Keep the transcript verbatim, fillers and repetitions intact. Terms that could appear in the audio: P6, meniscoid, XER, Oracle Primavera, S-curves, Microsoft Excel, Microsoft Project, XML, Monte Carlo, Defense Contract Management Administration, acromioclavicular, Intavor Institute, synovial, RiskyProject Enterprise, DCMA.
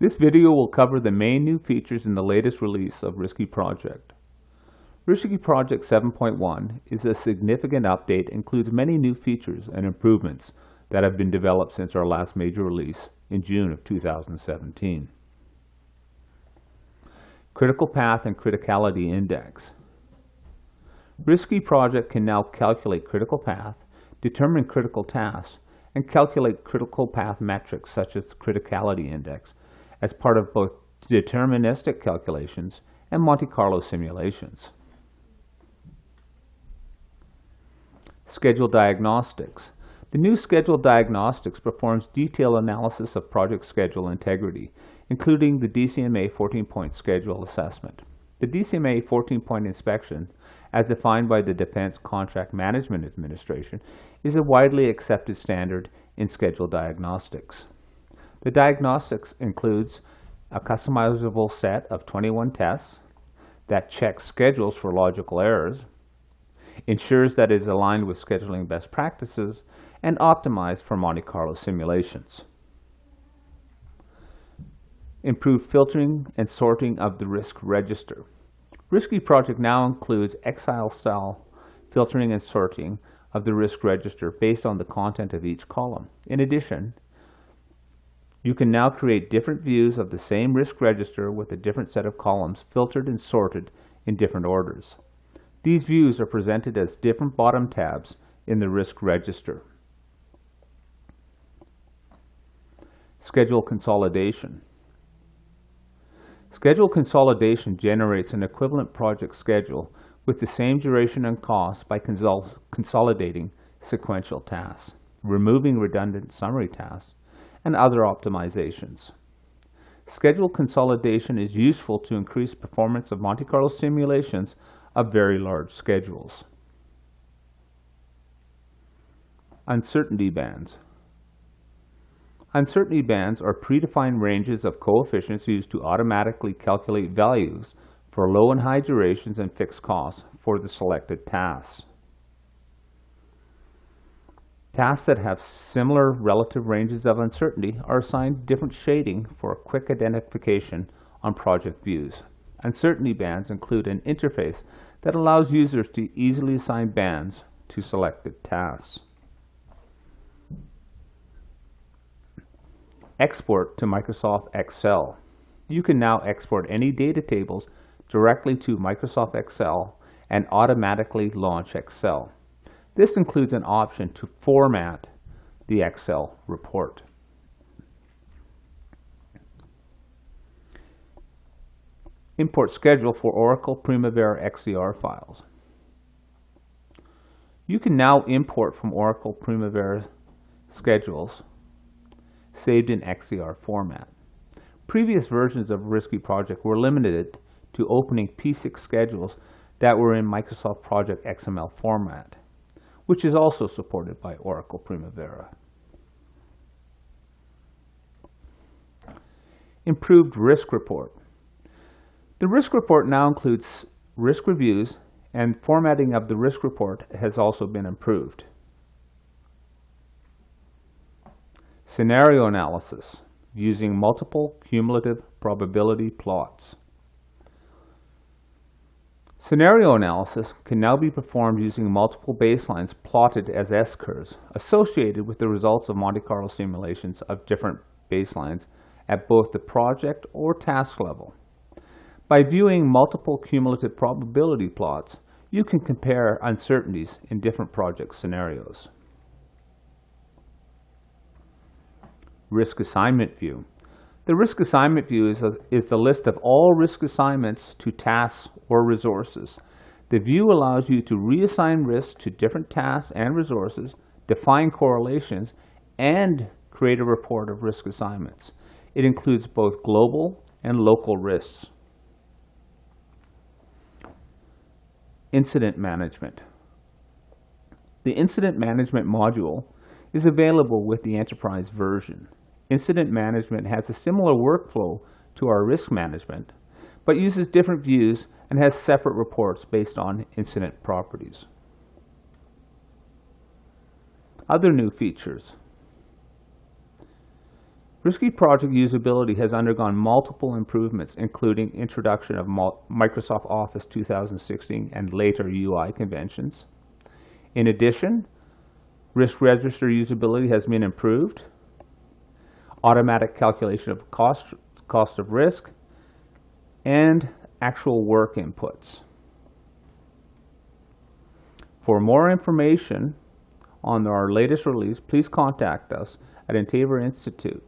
This video will cover the main new features in the latest release of Risky Project. Risky Project seven point one is a significant update, includes many new features and improvements that have been developed since our last major release in June of two thousand seventeen. Critical Path and Criticality Index. Risky Project can now calculate critical path, determine critical tasks, and calculate critical path metrics such as the criticality index, as part of both deterministic calculations and Monte Carlo simulations. Schedule Diagnostics. The new Schedule Diagnostics performs detailed analysis of project schedule integrity, including the D C M A fourteen point schedule assessment. The D C M A fourteen point inspection, as defined by the Defense Contract Management Administration, is a widely accepted standard in schedule diagnostics. The diagnostics includes a customizable set of twenty-one tests that checks schedules for logical errors, ensures that it is aligned with scheduling best practices, and optimized for Monte Carlo simulations. Improved filtering and sorting of the risk register. Risky Project now includes X E R style filtering and sorting of the risk register based on the content of each column. In addition, you can now create different views of the same risk register with a different set of columns filtered and sorted in different orders. These views are presented as different bottom tabs in the risk register. Schedule consolidation. Schedule consolidation generates an equivalent project schedule with the same duration and cost by consol- consolidating sequential tasks, removing redundant summary tasks, and other optimizations. Schedule consolidation is useful to increase performance of Monte Carlo simulations of very large schedules. Uncertainty bands. Uncertainty bands are predefined ranges of coefficients used to automatically calculate values for low and high durations and fixed costs for the selected tasks. Tasks that have similar relative ranges of uncertainty are assigned different shading for quick identification on project views. Uncertainty bands include an interface that allows users to easily assign bands to selected tasks. Export to Microsoft Excel. You can now export any data tables directly to Microsoft Excel and automatically launch Excel. This includes an option to format the Excel report. Import schedule for Oracle Primavera X E R files. You can now import from Oracle Primavera schedules saved in X E R format. Previous versions of Risky Project were limited to opening P six schedules that were in Microsoft Project X M L format, which is also supported by Oracle Primavera. Improved risk report. The risk report now includes risk reviews, and formatting of the risk report has also been improved. Scenario analysis using multiple cumulative probability plots. Scenario analysis can now be performed using multiple baselines plotted as S curves associated with the results of Monte Carlo simulations of different baselines at both the project or task level. By viewing multiple cumulative probability plots, you can compare uncertainties in different project scenarios. Risk Assignment View. The Risk Assignment View is, a, is the list of all risk assignments to tasks or resources. The view allows you to reassign risks to different tasks and resources, define correlations, and create a report of risk assignments. It includes both global and local risks. Incident Management. The Incident Management module is available with the Enterprise version. Incident Management has a similar workflow to our risk management, but uses different views and has separate reports based on incident properties. Other new features. Risky Project usability has undergone multiple improvements, including introduction of Microsoft Office two thousand sixteen and later U I conventions. In addition, Risk Register usability has been improved, automatic calculation of cost, cost of risk, and actual work inputs. For more information on our latest release, please contact us at Intavor Institute.